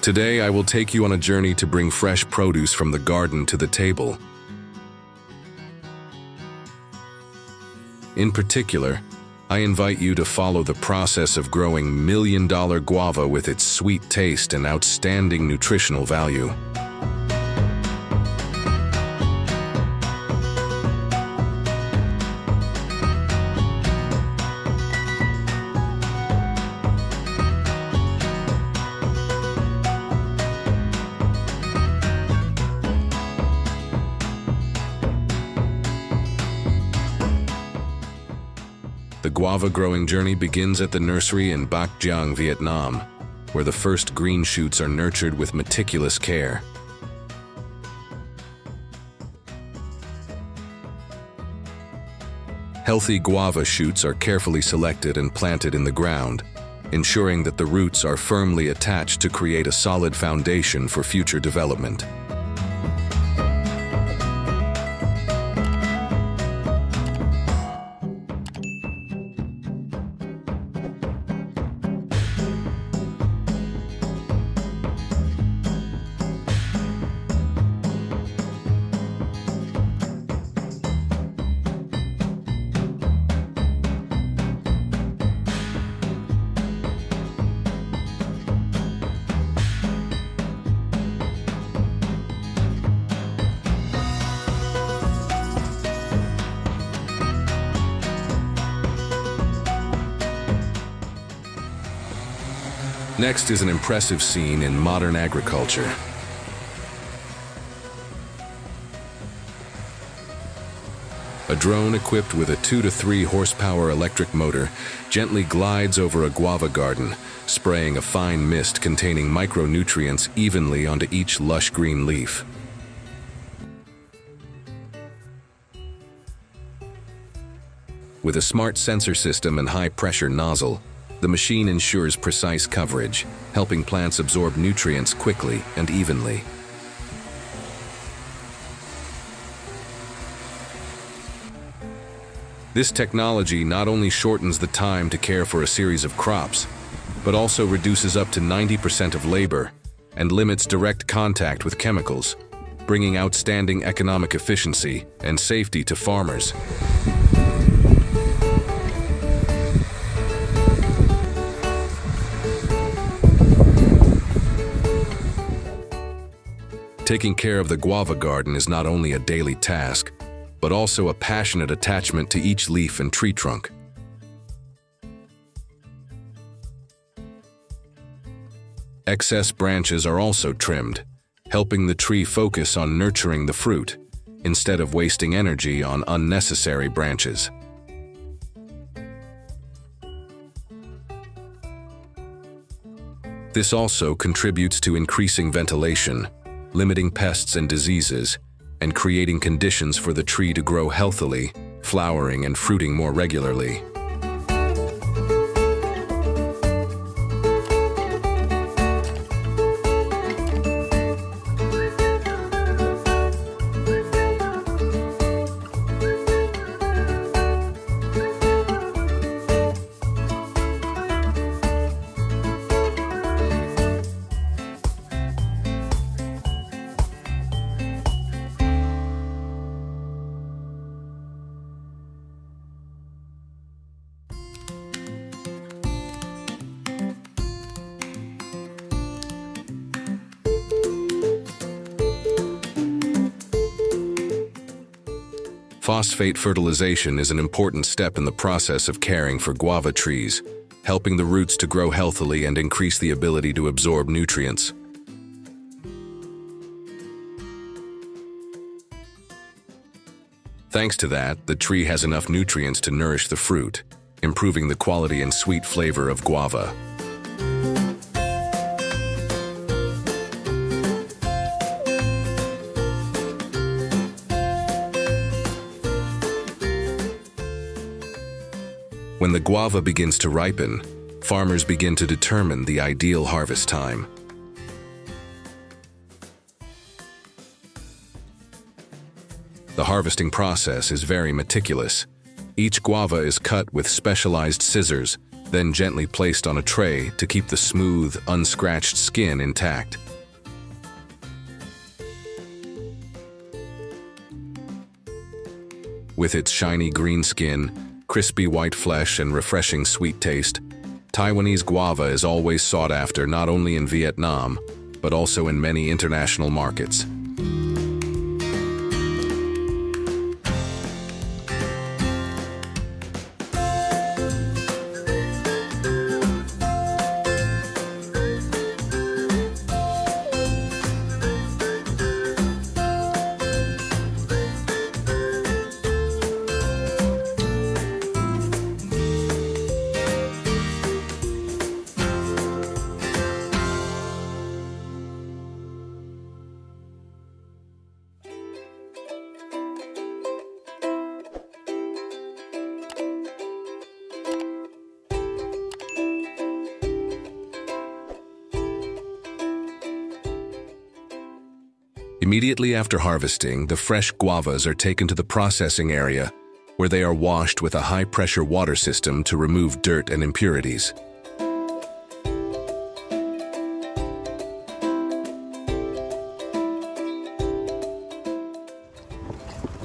Today, I will take you on a journey to bring fresh produce from the garden to the table. In particular, I invite you to follow the process of growing million-dollar guava with its sweet taste and outstanding nutritional value. The guava growing journey begins at the nursery in Bac Giang, Vietnam, where the first green shoots are nurtured with meticulous care. Healthy guava shoots are carefully selected and planted in the ground, ensuring that the roots are firmly attached to create a solid foundation for future development. Next is an impressive scene in modern agriculture. A drone equipped with a 2 to 3 horsepower electric motor gently glides over a guava garden, spraying a fine mist containing micronutrients evenly onto each lush green leaf. With a smart sensor system and high-pressure nozzle, the machine ensures precise coverage, helping plants absorb nutrients quickly and evenly. This technology not only shortens the time to care for a series of crops, but also reduces up to 90% of labor and limits direct contact with chemicals, bringing outstanding economic efficiency and safety to farmers. Taking care of the guava garden is not only a daily task, but also a passionate attachment to each leaf and tree trunk. Excess branches are also trimmed, helping the tree focus on nurturing the fruit, instead of wasting energy on unnecessary branches. This also contributes to increasing ventilation, limiting pests and diseases, and creating conditions for the tree to grow healthily, flowering and fruiting more regularly. Phosphate fertilization is an important step in the process of caring for guava trees, helping the roots to grow healthily and increase the ability to absorb nutrients. Thanks to that, the tree has enough nutrients to nourish the fruit, improving the quality and sweet flavor of guava. When the guava begins to ripen, farmers begin to determine the ideal harvest time. The harvesting process is very meticulous. Each guava is cut with specialized scissors, then gently placed on a tray to keep the smooth, unscratched skin intact. With its shiny green skin, crispy white flesh, and refreshing sweet taste, Taiwanese guava is always sought after not only in Vietnam, but also in many international markets. Immediately after harvesting, the fresh guavas are taken to the processing area, where they are washed with a high-pressure water system to remove dirt and impurities.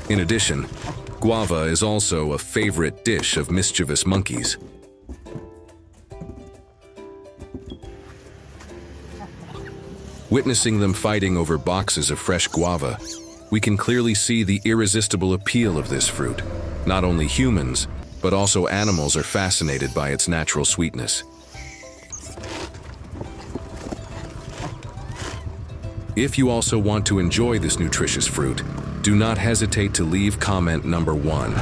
In addition, guava is also a favorite dish of mischievous monkeys. Witnessing them fighting over boxes of fresh guava, we can clearly see the irresistible appeal of this fruit. Not only humans, but also animals are fascinated by its natural sweetness. If you also want to enjoy this nutritious fruit, do not hesitate to leave comment number 1.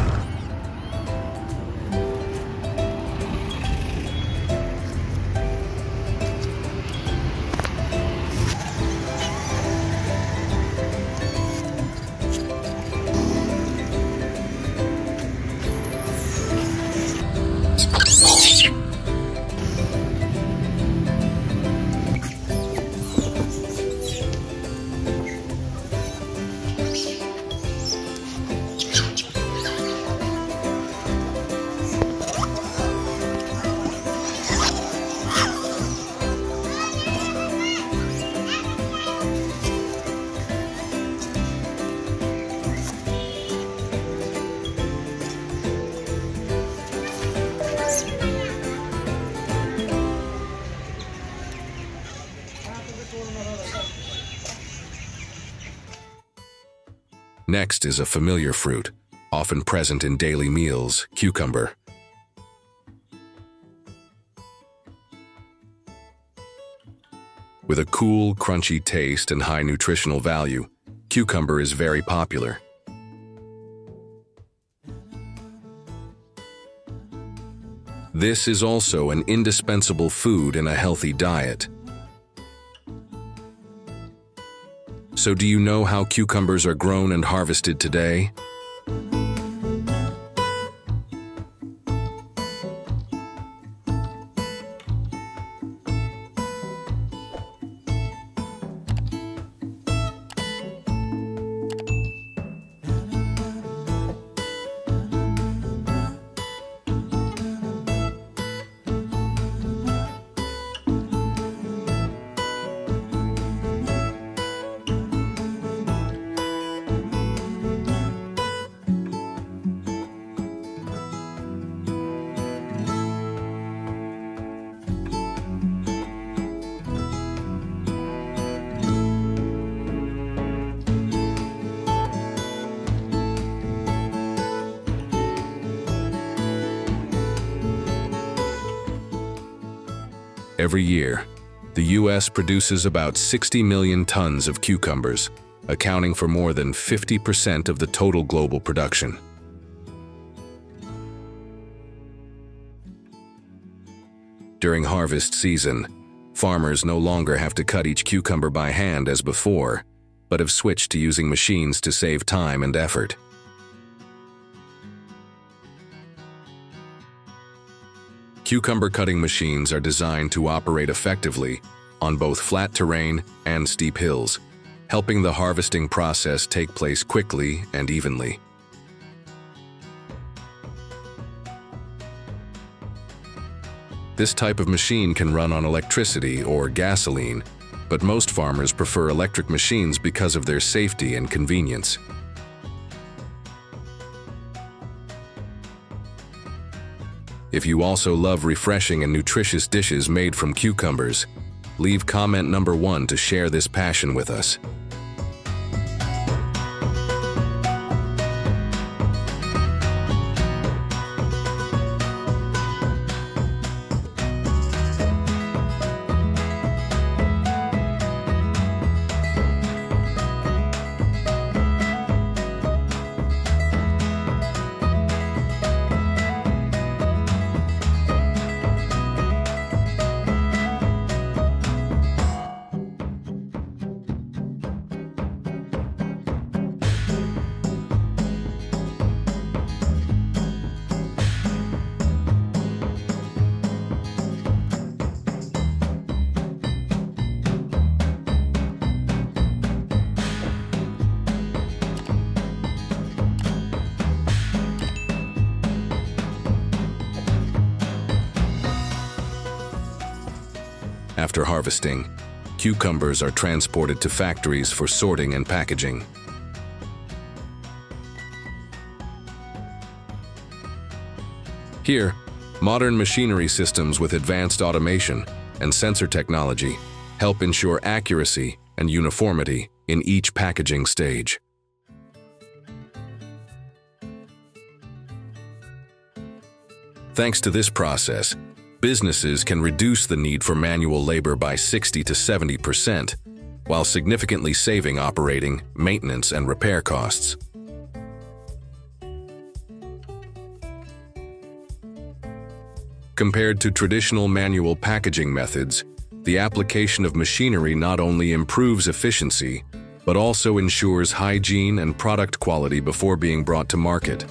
Next is a familiar fruit, often present in daily meals, cucumber. With a cool, crunchy taste and high nutritional value, cucumber is very popular. This is also an indispensable food in a healthy diet. So do you know how cucumbers are grown and harvested today? Every year, the U.S. produces about 60 million tons of cucumbers, accounting for more than 50% of the total global production. During harvest season, farmers no longer have to cut each cucumber by hand as before, but have switched to using machines to save time and effort. Cucumber cutting machines are designed to operate effectively on both flat terrain and steep hills, helping the harvesting process take place quickly and evenly. This type of machine can run on electricity or gasoline, but most farmers prefer electric machines because of their safety and convenience. If you also love refreshing and nutritious dishes made from cucumbers, leave comment number 1 to share this passion with us. After harvesting, cucumbers are transported to factories for sorting and packaging. Here, modern machinery systems with advanced automation and sensor technology help ensure accuracy and uniformity in each packaging stage. Thanks to this process, businesses can reduce the need for manual labor by 60% to 70%, while significantly saving operating, maintenance, and repair costs. Compared to traditional manual packaging methods, the application of machinery not only improves efficiency, but also ensures hygiene and product quality before being brought to market.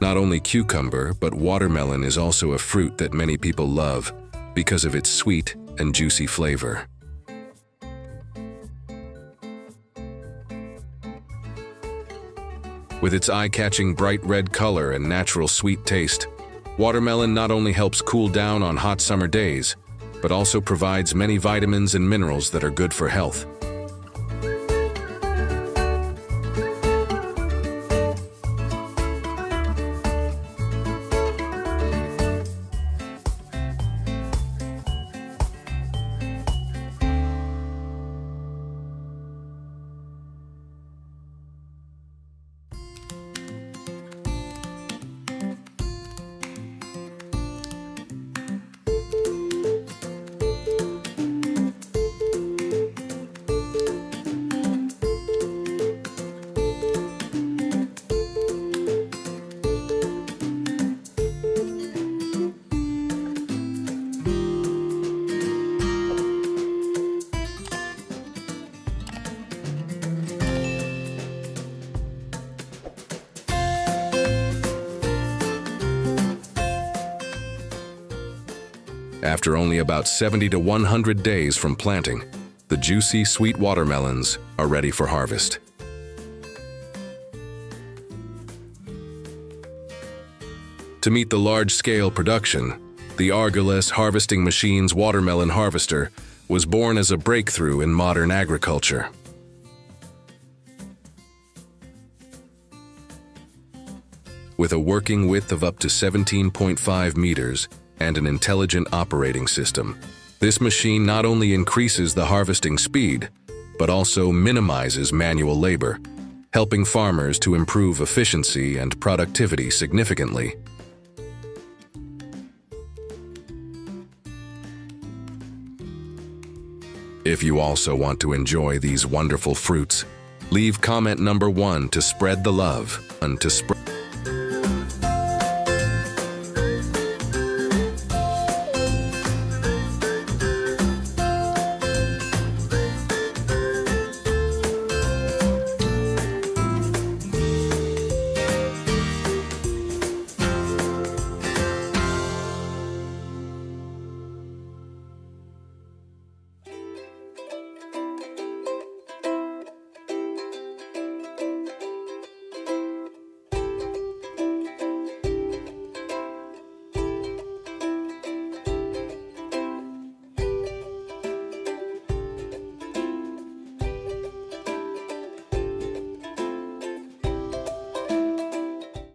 Not only cucumber, but watermelon is also a fruit that many people love because of its sweet and juicy flavor. With its eye-catching bright red color and natural sweet taste, watermelon not only helps cool down on hot summer days, but also provides many vitamins and minerals that are good for health. After only about 70 to 100 days from planting, the juicy, sweet watermelons are ready for harvest. To meet the large-scale production, the Argolis Harvesting Machines Watermelon Harvester was born as a breakthrough in modern agriculture. With a working width of up to 17.5 meters, and an intelligent operating system, this machine not only increases the harvesting speed, but also minimizes manual labor, helping farmers to improve efficiency and productivity significantly. If you also want to enjoy these wonderful fruits, leave comment number 1 to spread the love.